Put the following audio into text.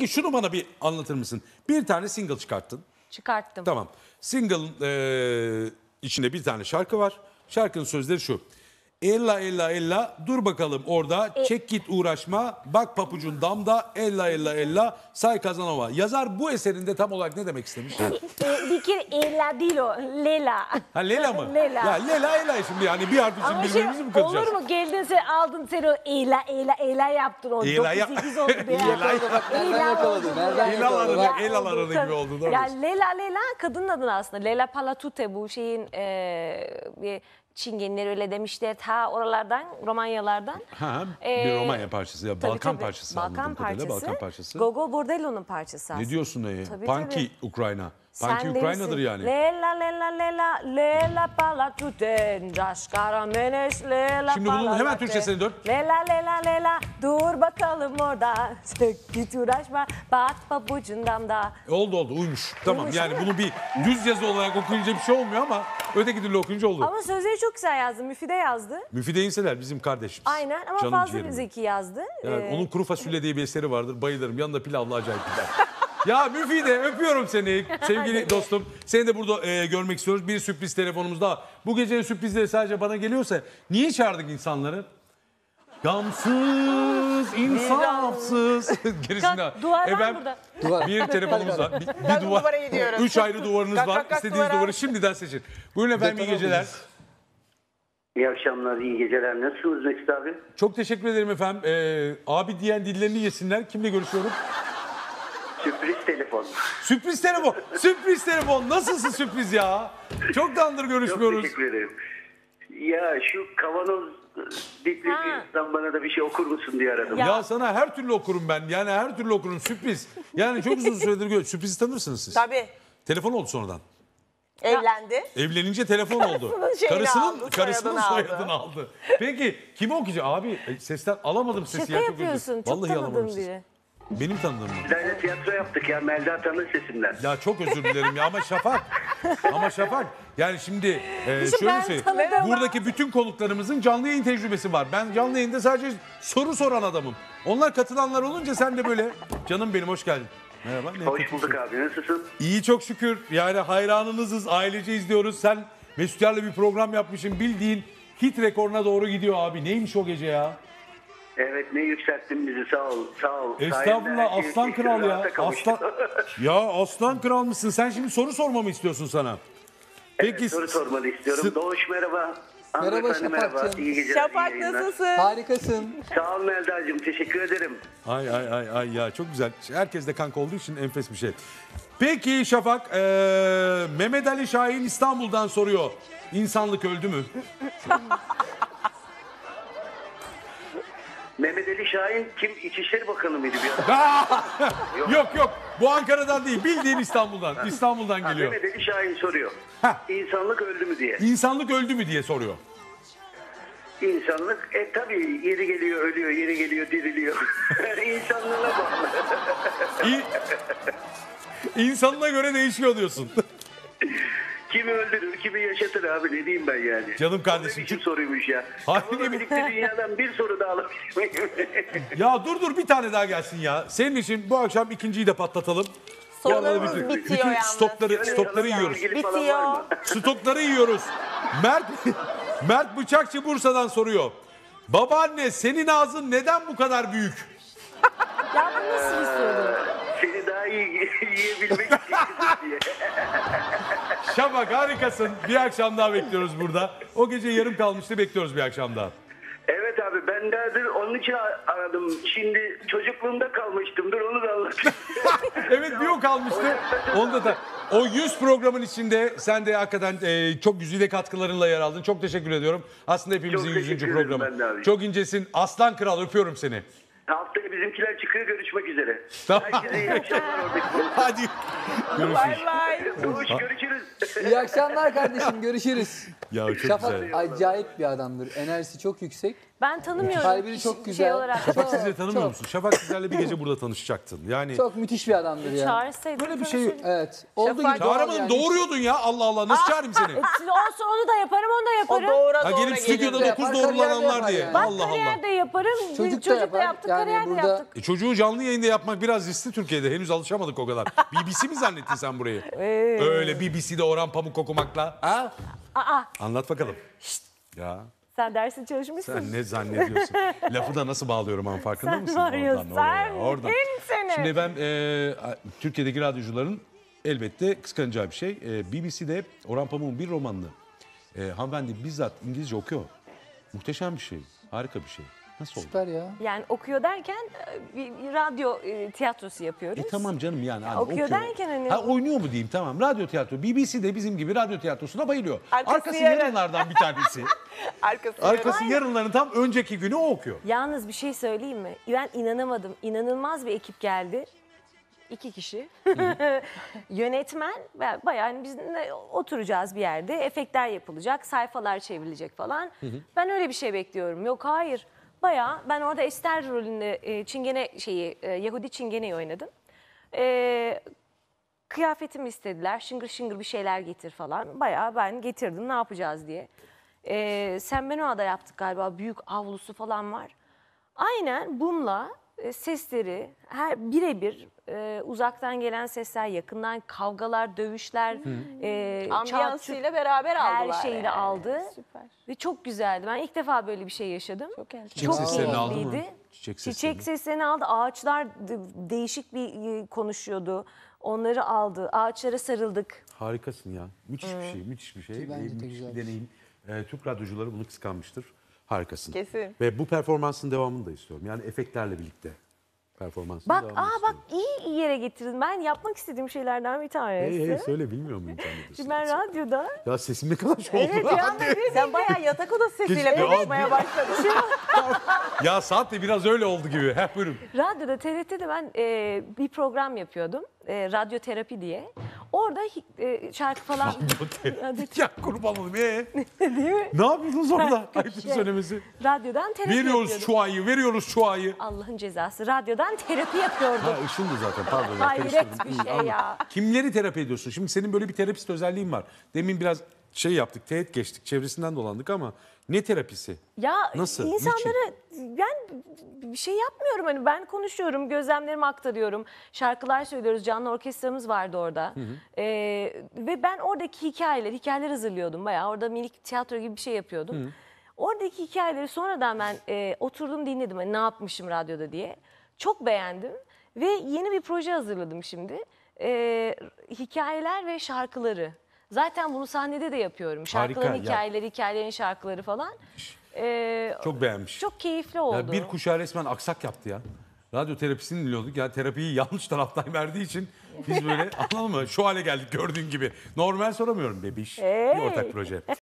Peki şunu bana bir anlatır mısın? Bir tane single çıkarttın. Çıkarttım. Tamam. Single'ın içinde bir tane şarkı var. Şarkının sözleri şu. Ella ella ella dur bakalım orada çek git uğraşma bak papucun damda ella ella ella say Kazanova. Yazar bu eserinde tam olarak ne demek istemiş? Bir kere ella değil o Lela. Ha Lela mı? Lela. Ya Lela ella şimdi yani bir artışın birbirimizi mi katacağız? Olur mu geldin sen aldın sen o ella ella ella yaptın o 9-8 oldu be ya. Ela aranı gibi oldu. Ya Lela Lela kadının adı aslında Lela Palatute bu şeyin bir... Çingenler öyle demişler ta oralardan, Romanyalardan. Ha, bir Romanya parçası ya, tabii, Balkan tabii. Parçası. Balkan parçası. Balkan parçası. Gogo Bordello'nun parçası aslında. Ne diyorsun dayı? Punky Ukrayna. Punky Ukrayna'dır yani. Lela lela lela lela palatuten jaskara menes lela. Şimdi bunun hemen Türkçesini dön. Lela lela lela dur bakalım orada. Git uğraşma bak pabucundan da. Oldu uymuş. Tamam uymuş, yani bunu bir düz yazı olarak okuyunca bir şey olmuyor ama öteki dille okuyunca oldu. Ama sözleri çok güzel yazdı. Müfide yazdı. Müfide İnseler bizim kardeşimiz. Aynen ama canım fazla ciğerim. Zeki yazdı. Yani onun Kuru Fasulye diye bir eseri vardır. Bayılırım. Yanında pilavlı acayip gider. Ya Müfide öpüyorum seni sevgili dostum. Seni de burada görmek istiyoruz. Bir sürpriz telefonumuz daha. Bu gecenin sürprizleri sadece bana geliyorsa niye çağırdık insanları? Gamsız, insafsız. Gerisinde. Duvar var burada. Bir telefonumuz var. Bir duvar. 3 ayrı duvarınız var. İstediğiniz duvarı şimdiden seçin. Buyurun efendim iyi geceler. İyi akşamlar, iyi geceler. Nasılsınız Mesut abi? Çok teşekkür ederim efendim. Abi diyen dillerini yesinler. Kimle görüşüyorum? Sürpriz telefon. Sürpriz telefon. Sürpriz telefon. Nasılsın sürpriz ya? Çok dandır görüşmüyoruz. Çok teşekkür ederim. Ya şu kavanoz diplerinden bana da bir şey okur musun diye aradım. Ya sana her türlü okurum ben. Yani her türlü okurum. Sürpriz. Yani çok uzun süredir sürprizi tanırsınız siz. Tabii. Telefon oldu sonradan. Evlendi. Evlenince telefon oldu. Karısının soyadını aldı. Peki kimi okuyacak? Abi sesten alamadım sesi. Şaka yapıyorsun. Çok tanıdığım biri. Benim tanıdığım mı? Bizlerle tiyatro yaptık ya Melda tanır sesimden. Ya çok özür dilerim ya ama Şafak. Ama Şafak yani şimdi şöyle söyleyeyim. Buradaki bütün konuklarımızın canlı yayın tecrübesi var. Ben canlı yayında sadece soru soran adamım. Onlar katılanlar olunca sen de böyle canım benim hoş geldin. Merhaba. Hoş bulduk abi nasılsın? İyi çok şükür yani hayranınızız ailece izliyoruz. Sen Mesut Yer'le bir program yapmışsın bildiğin hit rekoruna doğru gidiyor abi. Neymiş o gece ya? Evet ne yükselttin bizi sağ ol. Estağfurullah aslan kral ya. Aslan kral mısın? Sen şimdi soru sormamı istiyorsun sana. Peki evet, soru sormanı istiyorum. Doğuş merhaba. Merhaba Şafak'cığım. Şafak nasılsın? Harikasın. Sağ ol Melda'cığım teşekkür ederim. Ay ya çok güzel. Herkes de kanka olduğu için enfes bir şey. Peki Şafak Mehmet Ali Şahin İstanbul'dan soruyor. İnsanlık öldü mü? Mehmet Ali Şahin kim? İçişleri Bakanı mıydı bir adam? Yok. Bu Ankara'dan değil. Bildiğin İstanbul'dan. İstanbul'dan geliyor. Mehmet Ali Şahin soruyor. İnsanlık öldü mü diye. İnsanlık öldü mü diye soruyor. İnsanlık tabii yeri geliyor ölüyor, yeri geliyor diriliyor. İnsanlığına bağlı. İnsanına göre değişiyor diyorsun. Kimi öldürür, kimi yaşatır abi ne diyeyim ben yani. Canım kardeşim. Kim soruymuş ya. Bununla birlikte dünyadan bir soru daha alamayayım. Ya dur bir tane daha gelsin ya. Senin için bu akşam ikinciyi de patlatalım. Sorularımız bitiyor yalnız. Bütün stokları yiyoruz. Bitiyor. Stokları yiyoruz. Mert Bıçakçı Bursa'dan soruyor. Babaanne senin ağzın neden bu kadar büyük? Ya bu nasıl bir soru? Seni daha iyi yiyebilmek için diye. Şafak harikasın. Bir akşam daha bekliyoruz burada. O gece yarım kalmıştı bekliyoruz bir akşam daha. Evet abi ben derdim onun için aradım. Şimdi çocukluğumda kalmıştımdır onu da anlatayım. Evet bir o kalmıştı. Onda da o 100 programın içinde sen de hakikaten çok güzide katkılarınla yer aldın. Çok teşekkür ediyorum. Aslında hepimizin 100. programı. Çok incesin. Aslan kral öpüyorum seni. Haftaya bizimkiler çıkıyor görüşmek üzere. Tamam. Herkese iyi akşamlar oradaki. Hadi. Görüşürüz. Bye bye. Görüşürüz. İyi akşamlar kardeşim görüşürüz. Ya Şafak acayip bir adamdır. Enerjisi çok yüksek. Ben tanımıyorum. Kalbini çok güzel. Şafak sizleri tanımıyor musun? Şafak sizlerle bir gece burada tanışacaktın. Yani çok müthiş bir adamdır ya. Çağırsaydın. Böyle bir şey. Evet. Oldu gibi. Çağıramadın yani. Doğuruyordun ya. Allah Allah. Nasıl çağırayım seni? Olsun onu da yaparım, onu da yaparım. O doğura doğru. Ha gelip stüdyoda 9 doğrulananlar diye. Allah Allah. Kariyerde yaparım. Çocuk da yaptık. Kariyerde yaptık. Çocuğu canlı yayında yapmak biraz riskli Türkiye'de. Henüz alışamadık o kadar. BBC mi zannettin sen burayı? Öyle BBC'de Orhan Pamuk okumakla. Ha? Anlat bakalım. Şşt. Ya. Sen dersin çalışmışsın. Sen ne zannediyorsun? Lafı da nasıl bağlıyorum an farkında mısın? Oradan. Şimdi ben Türkiye'deki radyocuların elbette kıskanacağı bir şey. BBC'de Orhan Pamuk'un bir romanını hanımefendi bizzat İngilizce okuyor. Muhteşem bir şey. Harika bir şey. Nasıl oldu? Süper ya. Yani okuyor derken bir radyo tiyatrosu yapıyoruz. Tamam canım yani. Ya, okuyor derken hani. Ha, oynuyor mu diyeyim, tamam. Radyo tiyatro. BBC de bizim gibi radyo tiyatrosuna bayılıyor. Arkası yarınlardan bir tanesi. Arkası yarınların tam önceki günü o okuyor. Yalnız bir şey söyleyeyim mi? Ben inanamadım. İnanılmaz bir ekip geldi. 2 kişi. Yönetmen. Bayağı hani biz oturacağız bir yerde. Efektler yapılacak. Sayfalar çevrilecek falan. Ben öyle bir şey bekliyorum. Yok hayır. Bayağı ben orada Ester rolünü Yahudi Çingene'yi oynadım. Kıyafetimi istediler, şıngır şıngır bir şeyler getir falan. Bayağı ben getirdim, ne yapacağız diye. Sembenoa'da yaptık galiba, büyük avlusu falan var. Aynen bununla sesleri birebir uzaktan gelen sesler, yakından kavgalar, dövüşler, ambiyansıyla beraber aldılar. Her şeyle yani. Aldı. Süper. Ve çok güzeldi. Ben ilk defa böyle bir şey yaşadım. Çok enteresan. Çok seslerini aldı. Çiçek seslerini aldı. Ağaçlar değişik bir konuşuyordu. Onları aldı. Ağaçlara sarıldık. Harikasın ya. Müthiş bir şey. Müthiş bir şey. Müthiş bir deneyim. Türk radyocuları bunu kıskanmıştır. Harikasın. Kesin. Ve bu performansın devamını da istiyorum. Yani efektlerle birlikte performansın devamını istiyorum. Bak iyi yere getirdin. Ben yapmak istediğim şeylerden bir tanesi. Söyle, bilmiyor muyum? Şimdi ben radyoda... Ya sesim ne kadar şey oldu. Sen bayağı yatak odası sesiyle konuşmaya başladın. Ya saat de biraz öyle oldu gibi. Heh, buyurun. Radyoda, TRT'de ben bir program yapıyordum. Radyoterapi diye. Orada şarkı falan... Radyoterapi. Ya kurban olayım. Değil mi? Ne yapıyorsunuz orada? Ayıptır söylemesi. Radyodan terapi yapıyordum. Veriyoruz çuayı. Allah'ın cezası. Radyodan terapi yapıyordum. Ha ışındı zaten. Pardon. Hayret bir şey ya. Kimleri terapi ediyorsun? Şimdi senin böyle bir terapist özelliğin var. Demin biraz şey yaptık, teğet geçtik, çevresinden dolandık ama... Ne terapisi? Ya nasıl? İnsanlara ben bir şey yapmıyorum, hani ben konuşuyorum, gözlemlerimi aktarıyorum, şarkılar söylüyoruz, canlı orkestramız vardı orada ve ben oradaki hikayeler hazırlıyordum, bayağı orada minik tiyatro gibi bir şey yapıyordum. Oradaki hikayeleri sonradan ben oturdum dinledim, hani ne yapmışım radyoda diye, çok beğendim ve yeni bir proje hazırladım şimdi, hikayeler ve şarkıları. Zaten bunu sahnede de yapıyorum. Şarkıların hikayeleri, hikayelerin şarkıları falan. Çok beğenmiş. Çok keyifli oldu. Ya bir kuşağı resmen aksak yaptı ya. Radyo terapisini biliyorduk. Ya terapiyi yanlış taraftan verdiği için biz böyle anladın mı? Şu hale geldik gördüğün gibi. Normal soramıyorum bebiş. Bir ortak proje.